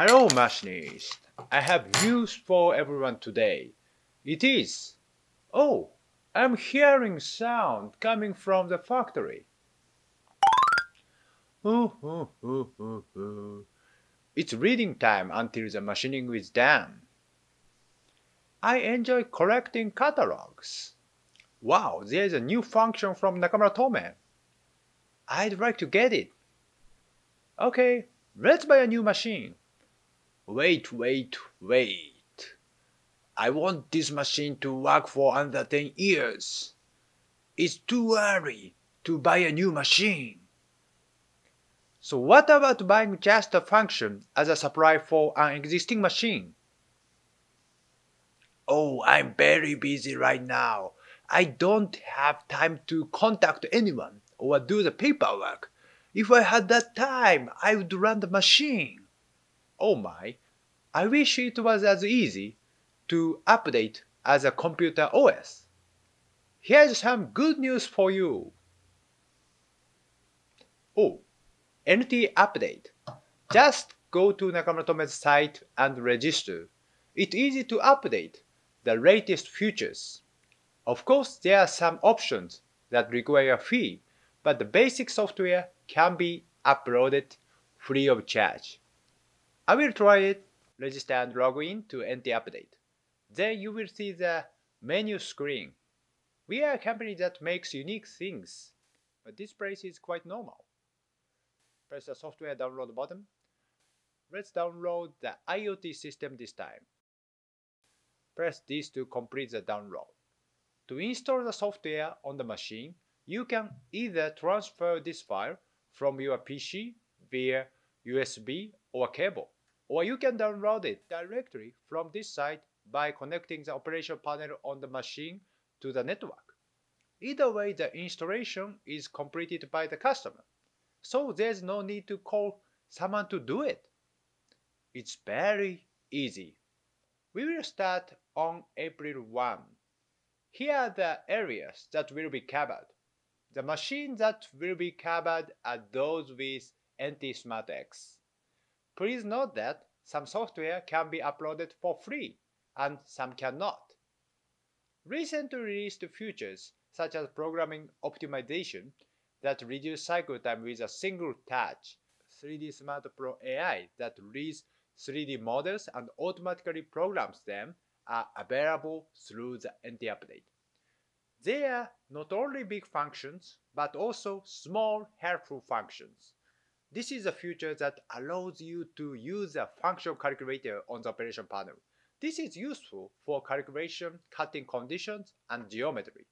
Hello machinists, I have news for everyone today. It is... Oh, I'm hearing sound coming from the factory. It's reading time until the machining is done. I enjoy collecting catalogs. Wow, there's a new function from Nakamura Tome. I'd like to get it. Okay, let's buy a new machine. Wait. I want this machine to work for under 10 years. It's too early to buy a new machine. So what about buying just a function as a supply for an existing machine? Oh, I'm very busy right now. I don't have time to contact anyone or do the paperwork. If I had that time, I would run the machine. Oh my, I wish it was as easy to update as a computer OS. Here's some good news for you. Oh, NT Update. Just go to Nakamura Tome's site and register. It's easy to update the latest features. Of course, there are some options that require a fee, but the basic software can be uploaded free of charge. I will try it. Register and log in to NT Update. Then you will see the menu screen. We are a company that makes unique things, but this place is quite normal. Press the software download button. Let's download the IoT system this time. Press this to complete the download. To install the software on the machine, you can either transfer this file from your PC via USB or cable, or you can download it directly from this site by connecting the operation panel on the machine to the network. Either way, the installation is completed by the customer, so there's no need to call someone to do it. It's very easy. We will start on April 1. Here are the areas that will be covered. The machines that will be covered are those with NT SmartX. Please note that some software can be uploaded for free and some cannot. Recently released features such as programming optimization that reduce cycle time with a single touch, 3D Smart Pro AI that reads 3D models and automatically programs them are available through the NT Update. They are not only big functions but also small helpful functions. This is a feature that allows you to use a function calculator on the operation panel. This is useful for calculation, cutting conditions, and geometry.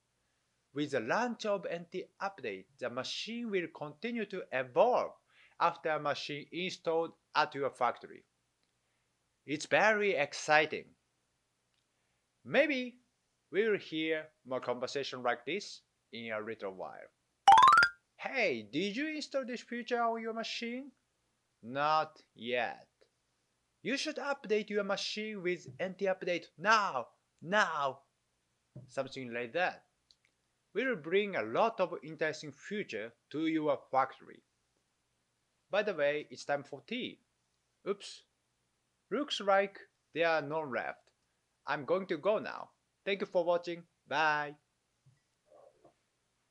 With the launch of NT Update, the machine will continue to evolve after a machine installed at your factory. It's very exciting. Maybe we'll hear more conversation like this in a little while. Hey, did you install this feature on your machine? Not yet. You should update your machine with NT Update now. Something like that. We'll bring a lot of interesting features to your factory. By the way, it's time for tea. Oops. Looks like there are none left. I'm going to go now. Thank you for watching. Bye.